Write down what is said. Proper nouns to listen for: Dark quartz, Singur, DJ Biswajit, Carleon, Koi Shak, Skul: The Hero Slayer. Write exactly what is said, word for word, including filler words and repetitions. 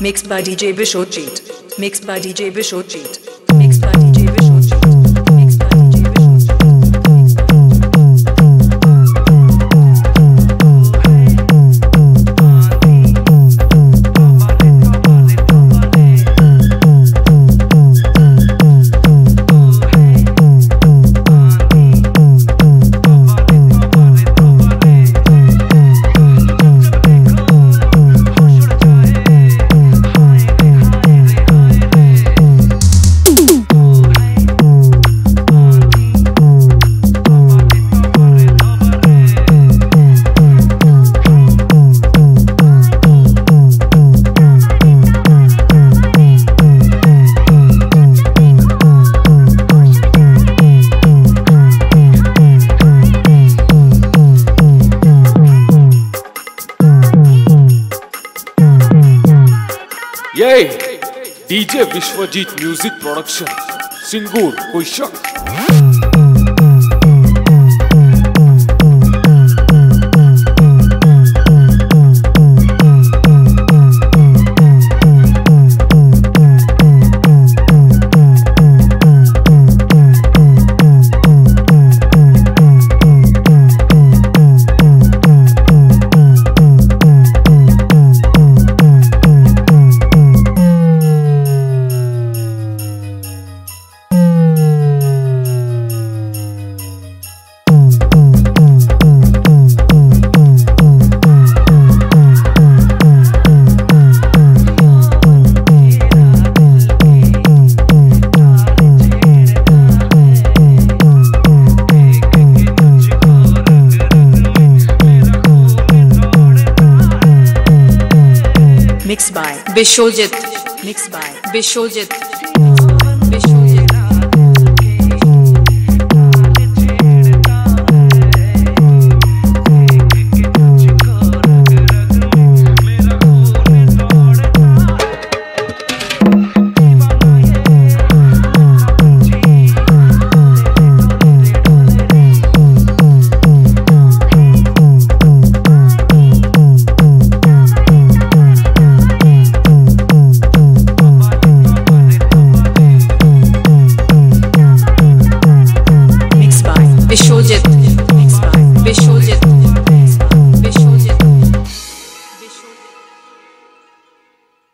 Mixed by D J Biswajit. Mixed by D J Biswajit. Yay! D J Biswajit Music Production, Singur, Koi Shak. Mixed by Biswajit. Mixed by Biswajit.